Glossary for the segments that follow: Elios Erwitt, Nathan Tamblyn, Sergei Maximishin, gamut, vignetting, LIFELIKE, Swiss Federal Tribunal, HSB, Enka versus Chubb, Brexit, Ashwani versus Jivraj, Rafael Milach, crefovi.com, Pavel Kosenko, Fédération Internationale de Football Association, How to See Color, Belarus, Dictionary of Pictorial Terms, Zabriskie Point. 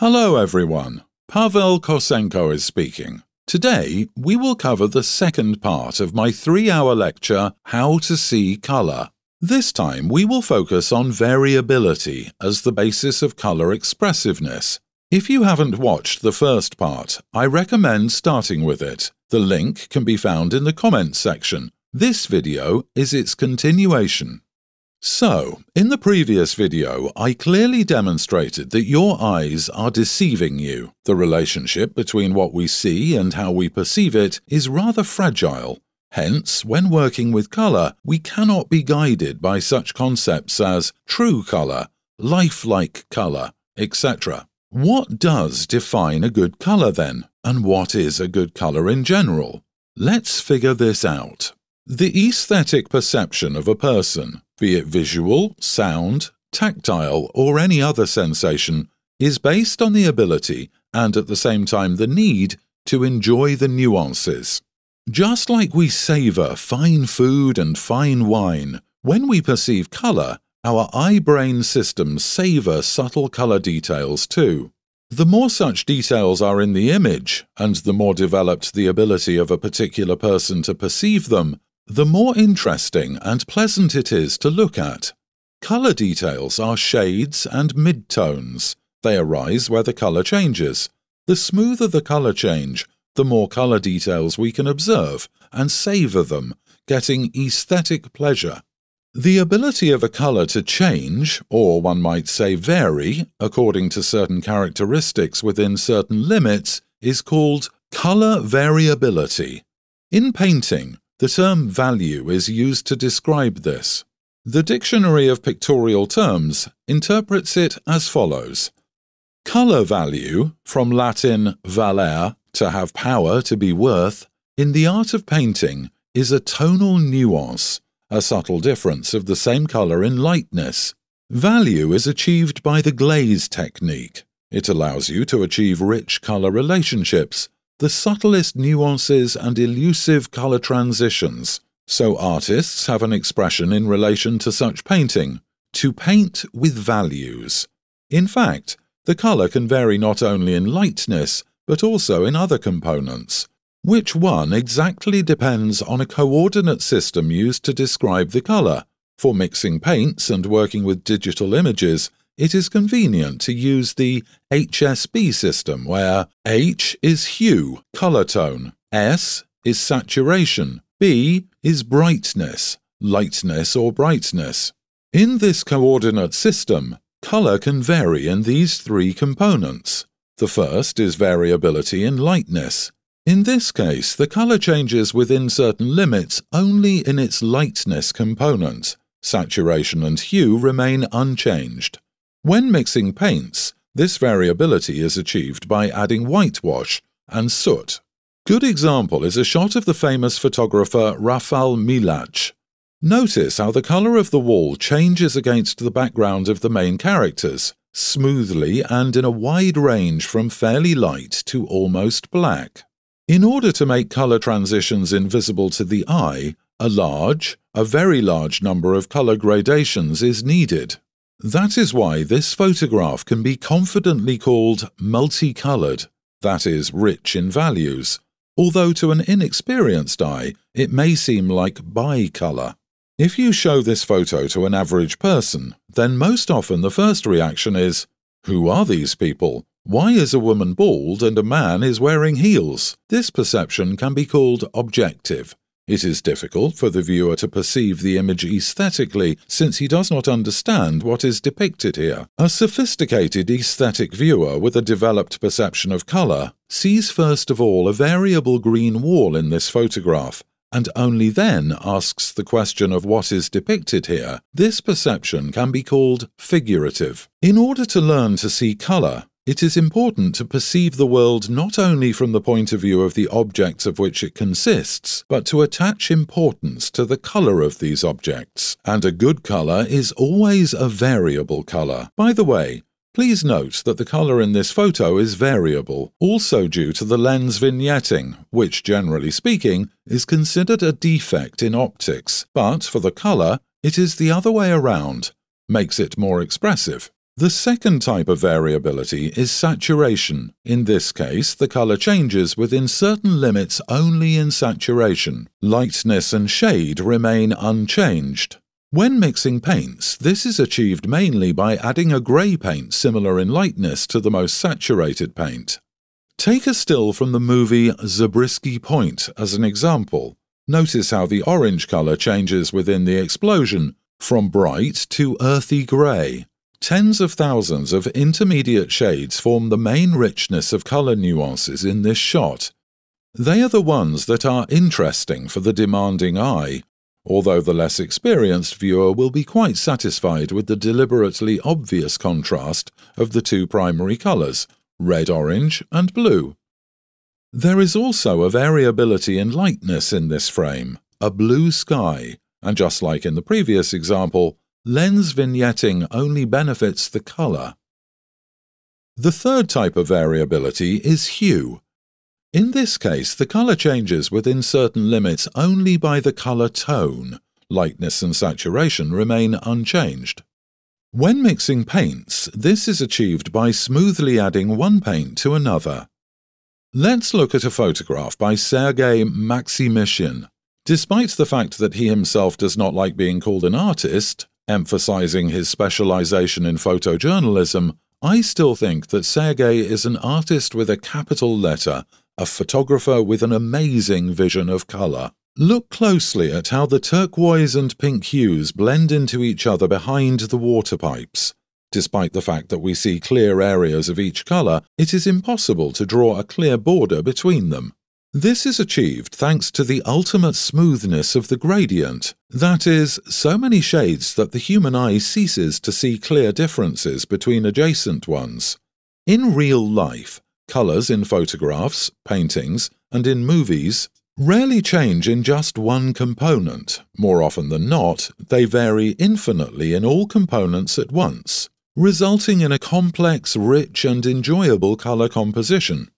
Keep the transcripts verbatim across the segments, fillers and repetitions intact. Hello everyone, Pavel Kosenko is speaking. Today, we will cover the second part of my three-hour lecture, How to See Color. This time, we will focus on variability as the basis of color expressiveness. If you haven't watched the first part, I recommend starting with it. The link can be found in the comments section. This video is its continuation. So, in the previous video, I clearly demonstrated that your eyes are deceiving you. The relationship between what we see and how we perceive it is rather fragile. Hence, when working with color, we cannot be guided by such concepts as true color, lifelike color, et cetera. What does define a good color then? And what is a good color in general? Let's figure this out. The aesthetic perception of a person, be it visual, sound, tactile, or any other sensation, is based on the ability and at the same time the need to enjoy the nuances. Just like we savor fine food and fine wine, when we perceive color, our eye-brain systems savor subtle color details too. The more such details are in the image, and the more developed the ability of a particular person to perceive them, the more interesting and pleasant it is to look at. Color details are shades and midtones. They arise where the color changes. The smoother the color change, the more color details we can observe and savor them, getting aesthetic pleasure. The ability of a color to change, or one might say vary, according to certain characteristics within certain limits, is called color variability. In painting, the term value is used to describe this. The Dictionary of Pictorial Terms interprets it as follows. Color value, from Latin valer, to have power, to be worth, in the art of painting is a tonal nuance, a subtle difference of the same color in lightness. Value is achieved by the glaze technique. It allows you to achieve rich color relationships, the subtlest nuances and elusive color transitions, so artists have an expression in relation to such painting, to paint with values. In fact, the color can vary not only in lightness, but also in other components. Which one exactly depends on a coordinate system used to describe the color. For mixing paints and working with digital images, it is convenient to use the H S B system where H is hue, color tone, S is saturation, B is brightness, lightness or brightness. In this coordinate system, color can vary in these three components. The first is variability in lightness. In this case, the color changes within certain limits only in its lightness component. Saturation and hue remain unchanged. When mixing paints, this variability is achieved by adding whitewash and soot. Good example is a shot of the famous photographer Rafael Milach. Notice how the color of the wall changes against the background of the main characters, smoothly and in a wide range from fairly light to almost black. In order to make color transitions invisible to the eye, a large, a very large number of color gradations is needed. That is why this photograph can be confidently called multicolored, that is, rich in values, although to an inexperienced eye it may seem like bicolor. If you show this photo to an average person, then most often the first reaction is, "Who are these people? Why is a woman bald and a man is wearing heels?" This perception can be called objective. It is difficult for the viewer to perceive the image aesthetically since he does not understand what is depicted here. A sophisticated aesthetic viewer with a developed perception of color sees first of all a variable green wall in this photograph and only then asks the question of what is depicted here. This perception can be called figurative. In order to learn to see color, it is important to perceive the world not only from the point of view of the objects of which it consists, but to attach importance to the color of these objects. And a good color is always a variable color. By the way, please note that the color in this photo is variable, also due to the lens vignetting, which, generally speaking, is considered a defect in optics, but for the color, it is the other way around, makes it more expressive. The second type of variability is saturation. In this case, the color changes within certain limits only in saturation. Lightness and shade remain unchanged. When mixing paints, this is achieved mainly by adding a gray paint similar in lightness to the most saturated paint. Take a still from the movie Zabriskie Point as an example. Notice how the orange color changes within the explosion, from bright to earthy gray. Tens of thousands of intermediate shades form the main richness of color nuances in this shot. They are the ones that are interesting for the demanding eye, although the less experienced viewer will be quite satisfied with the deliberately obvious contrast of the two primary colors, red-orange and blue. There is also a variability in lightness in this frame, a blue sky, and just like in the previous example, lens vignetting only benefits the color. The third type of variability is hue. In this case, the color changes within certain limits only by the color tone. Lightness and saturation remain unchanged. When mixing paints, this is achieved by smoothly adding one paint to another. Let's look at a photograph by Sergei Maximishin. Despite the fact that he himself does not like being called an artist, emphasizing his specialization in photojournalism, I still think that Sergei is an artist with a capital letter, a photographer with an amazing vision of color. Look closely at how the turquoise and pink hues blend into each other behind the water pipes. Despite the fact that we see clear areas of each color, it is impossible to draw a clear border between them. This is achieved thanks to the ultimate smoothness of the gradient, that is, so many shades that the human eye ceases to see clear differences between adjacent ones. In real life, colors in photographs, paintings, and in movies rarely change in just one component. More often than not, they vary infinitely in all components at once, resulting in a complex, rich, and enjoyable color composition.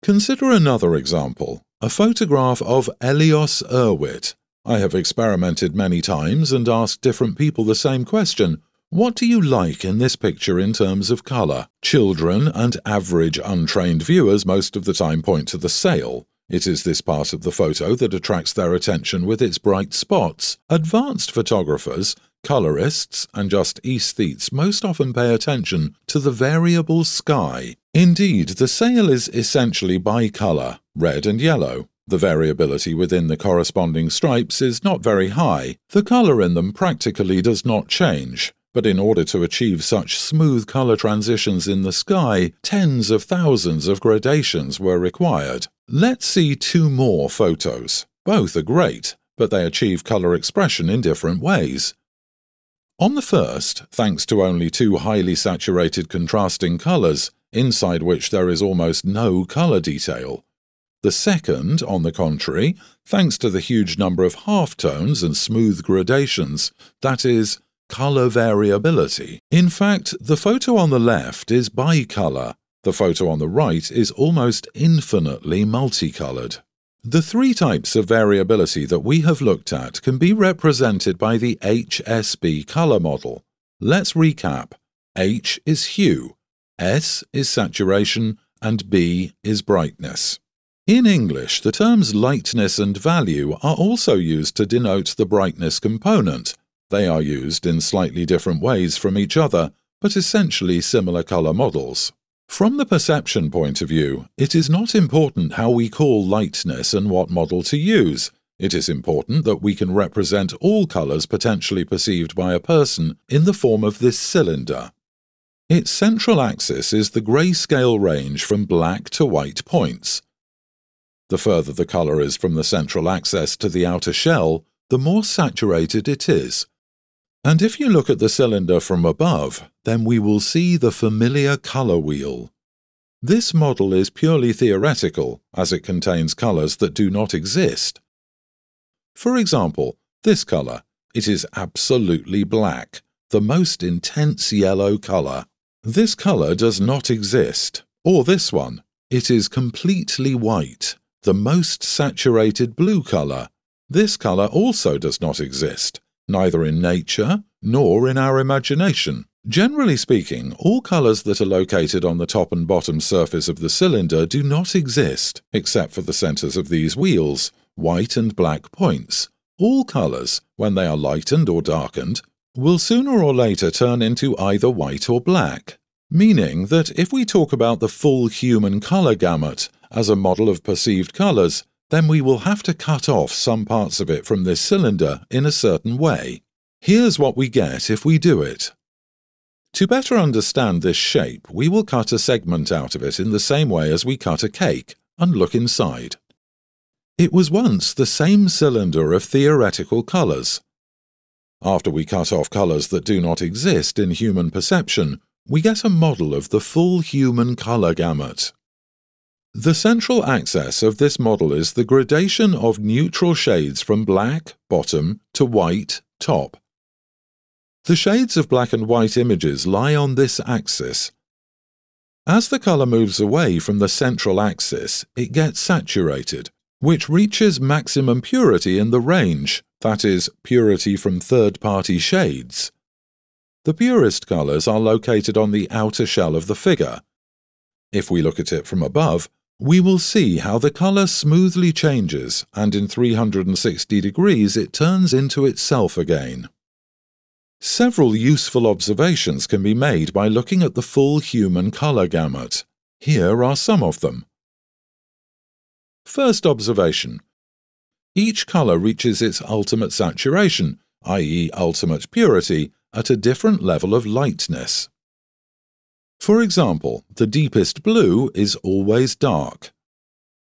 Consider another example, a photograph of Elios Erwitt. I have experimented many times and asked different people the same question, what do you like in this picture in terms of color? Children and average untrained viewers most of the time point to the sail. It is this part of the photo that attracts their attention with its bright spots. Advanced photographers, colorists, and just aesthetes most often pay attention to the variable sky. Indeed, the sail is essentially bicolor, red and yellow. The variability within the corresponding stripes is not very high. The color in them practically does not change. But in order to achieve such smooth color transitions in the sky, tens of thousands of gradations were required. Let's see two more photos. Both are great, but they achieve color expression in different ways. On the first, thanks to only two highly saturated contrasting colors, inside which there is almost no color detail. The second, on the contrary, thanks to the huge number of halftones and smooth gradations, that is, color variability. In fact, the photo on the left is bicolor. The photo on the right is almost infinitely multicolored. The three types of variability that we have looked at can be represented by the H S B color model. Let's recap. H is hue, S is saturation, and B is brightness. In English, the terms lightness and value are also used to denote the brightness component. They are used in slightly different ways from each other, but essentially similar color models. From the perception point of view, it is not important how we call lightness and what model to use. It is important that we can represent all colors potentially perceived by a person in the form of this cylinder. Its central axis is the grayscale range from black to white points. The further the color is from the central axis to the outer shell, the more saturated it is. And if you look at the cylinder from above, then we will see the familiar color wheel. This model is purely theoretical, as it contains colors that do not exist. For example, this color, it is absolutely black, the most intense yellow color. This color does not exist, or this one, it is completely white, the most saturated blue color. This color also does not exist, neither in nature nor in our imagination. Generally speaking, all colors that are located on the top and bottom surface of the cylinder do not exist, except for the centers of these wheels, white and black points. All colors, when they are lightened or darkened, will sooner or later turn into either white or black, meaning that if we talk about the full human color gamut as a model of perceived colors, then we will have to cut off some parts of it from this cylinder in a certain way. Here's what we get if we do it. To better understand this shape, we will cut a segment out of it in the same way as we cut a cake and look inside. It was once the same cylinder of theoretical colors. After we cut off colors that do not exist in human perception, we get a model of the full human color gamut. The central axis of this model is the gradation of neutral shades from black, bottom, to white, top. The shades of black and white images lie on this axis. As the color moves away from the central axis, it gets saturated, which reaches maximum purity in the range, that is, purity from third-party shades. The purest colors are located on the outer shell of the figure. If we look at it from above, we will see how the color smoothly changes, and in three hundred sixty degrees it turns into itself again. Several useful observations can be made by looking at the full human color gamut. Here are some of them. First observation. Each color reaches its ultimate saturation, that is ultimate purity, at a different level of lightness. For example, the deepest blue is always dark.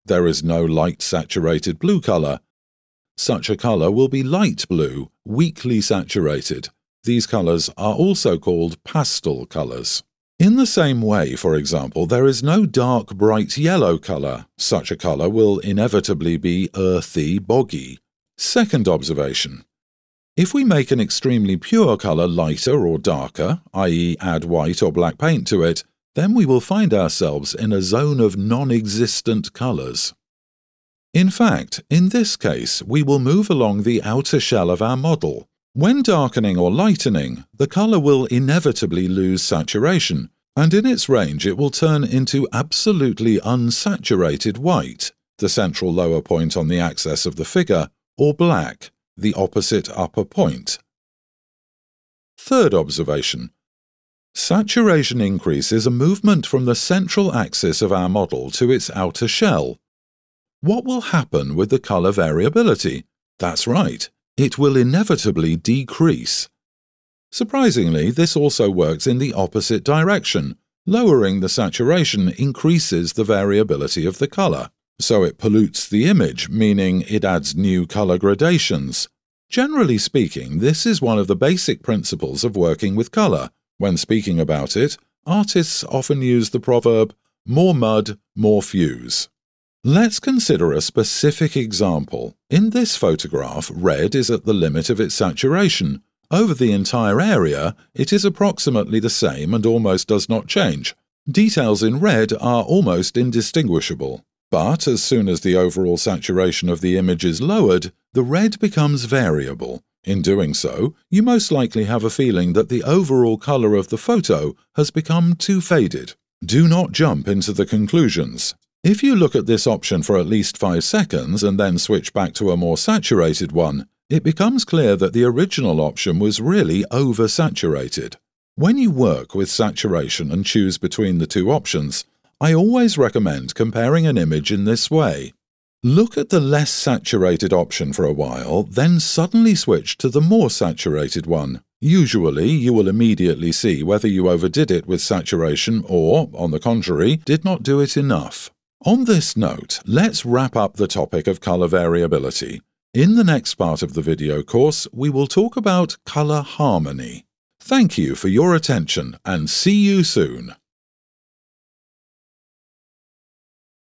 There is no light-saturated blue color. Such a color will be light blue, weakly saturated. These colors are also called pastel colors. In the same way, for example, there is no dark, bright yellow color. Such a color will inevitably be earthy, boggy. Second observation. If we make an extremely pure color lighter or darker, that is add white or black paint to it, then we will find ourselves in a zone of non-existent colors. In fact, in this case, we will move along the outer shell of our model. When darkening or lightening, the color will inevitably lose saturation, and in its range it will turn into absolutely unsaturated white, the central lower point on the axis of the figure, or black, the opposite upper point. Third observation. Saturation increase is a movement from the central axis of our model to its outer shell. What will happen with the color variability? That's right. It will inevitably decrease. Surprisingly, this also works in the opposite direction. Lowering the saturation increases the variability of the color. So it pollutes the image, meaning it adds new color gradations. Generally speaking, this is one of the basic principles of working with color. When speaking about it, artists often use the proverb, "More mud, more fuse." Let's consider a specific example. In this photograph, red is at the limit of its saturation. Over the entire area, it is approximately the same and almost does not change. Details in red are almost indistinguishable. But as soon as the overall saturation of the image is lowered, the red becomes variable. In doing so, you most likely have a feeling that the overall color of the photo has become too faded. Do not jump into the conclusions. If you look at this option for at least five seconds and then switch back to a more saturated one, it becomes clear that the original option was really oversaturated. When you work with saturation and choose between the two options, I always recommend comparing an image in this way. Look at the less saturated option for a while, then suddenly switch to the more saturated one. Usually, you will immediately see whether you overdid it with saturation or, on the contrary, did not do it enough. On this note, let's wrap up the topic of color variability. In the next part of the video course, we will talk about color harmony. Thank you for your attention and see you soon.